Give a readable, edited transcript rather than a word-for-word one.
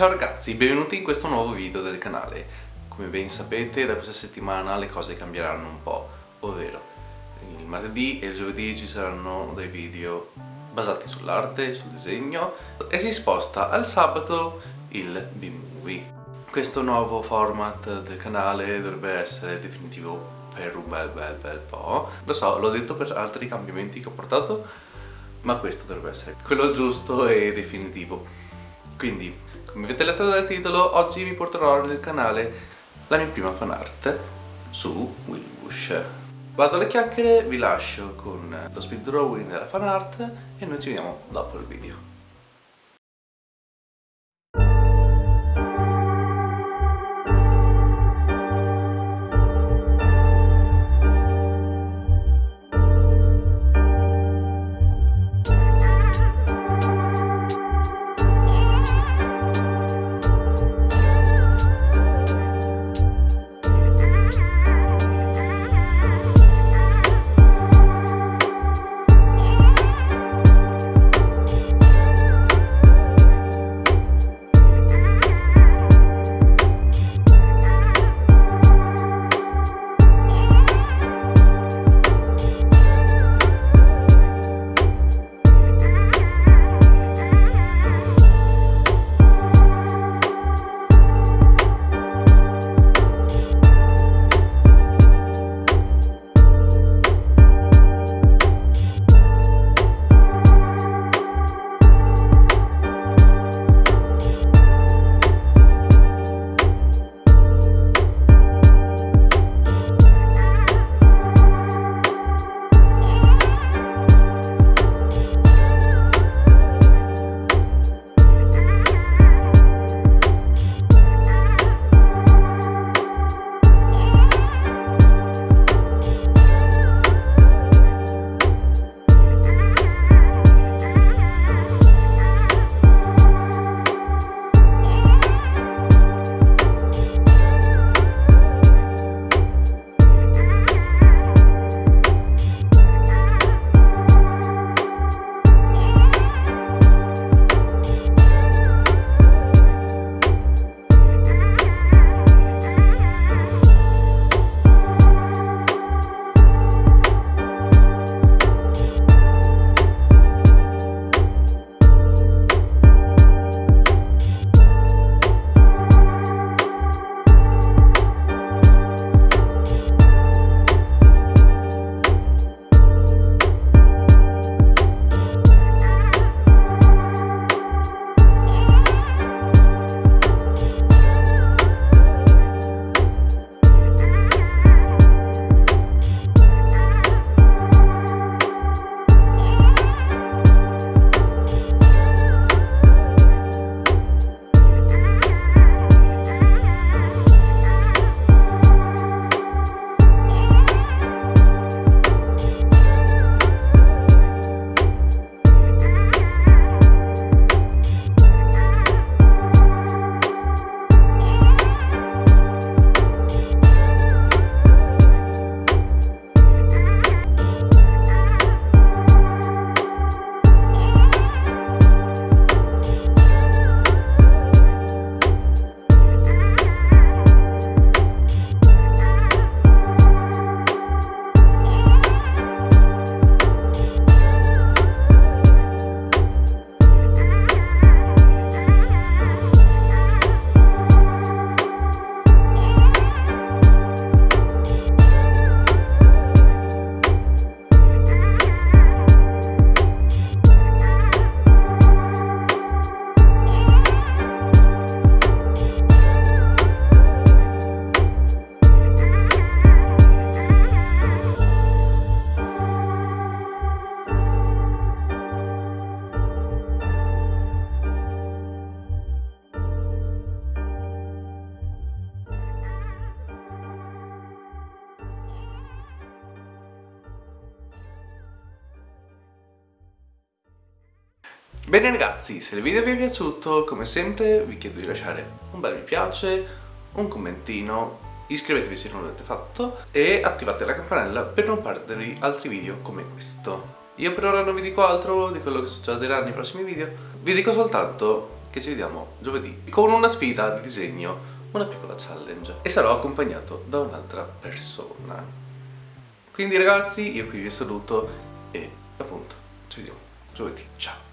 Ciao ragazzi, benvenuti in questo nuovo video del canale. Come ben sapete, da questa settimana le cose cambieranno un po', ovvero il martedì e il giovedì ci saranno dei video basati sull'arte, sul disegno, e si sposta al sabato il B-Movie. Questo nuovo format del canale dovrebbe essere definitivo per un bel po'. Lo so, l'ho detto per altri cambiamenti che ho portato, ma questo dovrebbe essere quello giusto e definitivo. Quindi, come avete letto dal titolo, oggi vi porterò nel canale la mia prima fanart su Willwoosh. Vado alle chiacchiere, vi lascio con lo speed drawing della fanart e noi ci vediamo dopo il video. Bene ragazzi, se il video vi è piaciuto, come sempre vi chiedo di lasciare un bel mi piace, un commentino, iscrivetevi se non l'avete fatto e attivate la campanella per non perdervi altri video come questo. Io per ora non vi dico altro di quello che succederà nei prossimi video, vi dico soltanto che ci vediamo giovedì con una sfida di disegno, una piccola challenge, e sarò accompagnato da un'altra persona. Quindi ragazzi, io qui vi saluto e appunto ci vediamo giovedì, ciao!